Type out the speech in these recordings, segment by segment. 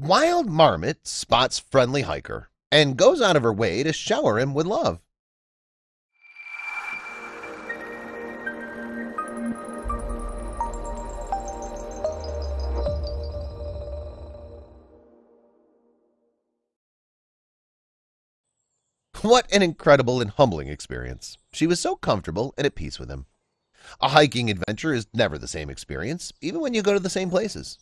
Wild Marmot spots friendly hiker and goes out of her way to shower him with love. What an incredible and humbling experience. She was so comfortable and at peace with him. A hiking adventure is never the same experience, even when you go to the same places.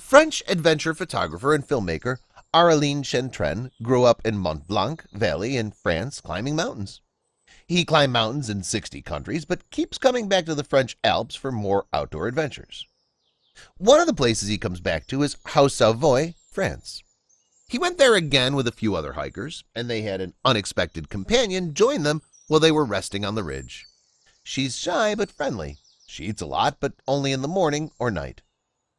French adventure photographer and filmmaker Aurélien Chantrenne grew up in Mont Blanc Valley in France climbing mountains. He climbed mountains in 60 countries, but keeps coming back to the French Alps for more outdoor adventures. One of the places he comes back to is Haute-Savoie, France. He went there again with a few other hikers, and they had an unexpected companion join them while they were resting on the ridge. She's shy but friendly. She eats a lot, but only in the morning or night.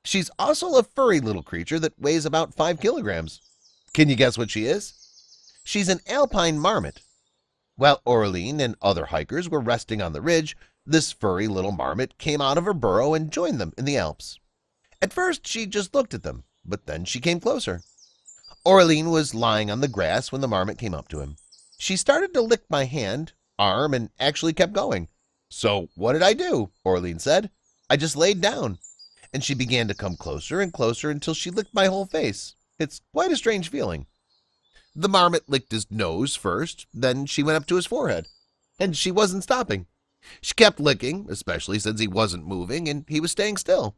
She's also a furry little creature that weighs about 5 kilograms. Can you guess what she is? She's an alpine marmot. While Aurélien and other hikers were resting on the ridge, this furry little marmot came out of her burrow and joined them in the Alps. At first, she just looked at them, but then she came closer. Aurélien was lying on the grass when the marmot came up to him. She started to lick my hand, arm, and actually kept going. So what did I do? Aurélien said. I just laid down. And she began to come closer and closer until she licked my whole face. It's quite a strange feeling. The marmot licked his nose first, then she went up to his forehead. And she wasn't stopping. She kept licking, especially since he wasn't moving and he was staying still.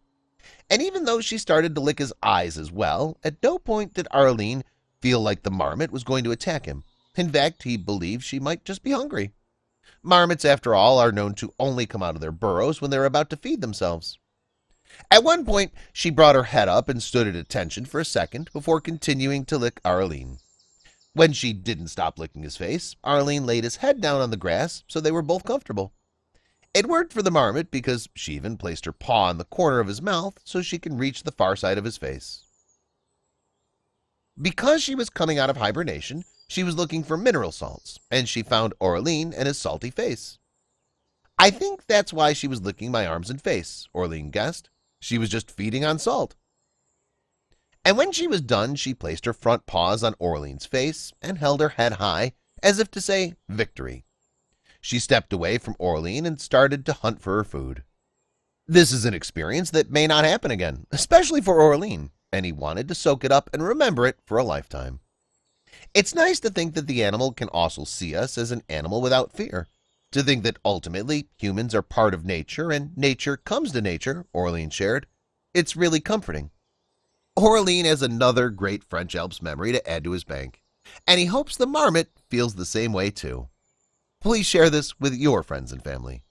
And even though she started to lick his eyes as well, at no point did Aurélien feel like the marmot was going to attack him. In fact, he believed she might just be hungry. Marmots, after all, are known to only come out of their burrows when they're about to feed themselves. At one point, she brought her head up and stood at attention for a second before continuing to lick Aurélien. When she didn't stop licking his face, Aurélien laid his head down on the grass so they were both comfortable. It worked for the marmot because she even placed her paw in the corner of his mouth so she can reach the far side of his face. Because she was coming out of hibernation, she was looking for mineral salts, and she found Aurélien and his salty face. I think that's why she was licking my arms and face, Aurélien guessed. She was just feeding on salt. And when she was done, she placed her front paws on Aureline's face and held her head high as if to say victory. She stepped away from Aurélien and started to hunt for her food. This is an experience that may not happen again, especially for Aurélien, and he wanted to soak it up and remember it for a lifetime. It's nice to think that the animal can also see us as an animal without fear, to think that ultimately humans are part of nature and nature comes to nature, Aurélien shared. It's really comforting. Aurélien has another great French Alps memory to add to his bank, and he hopes the marmot feels the same way too. Please share this with your friends and family.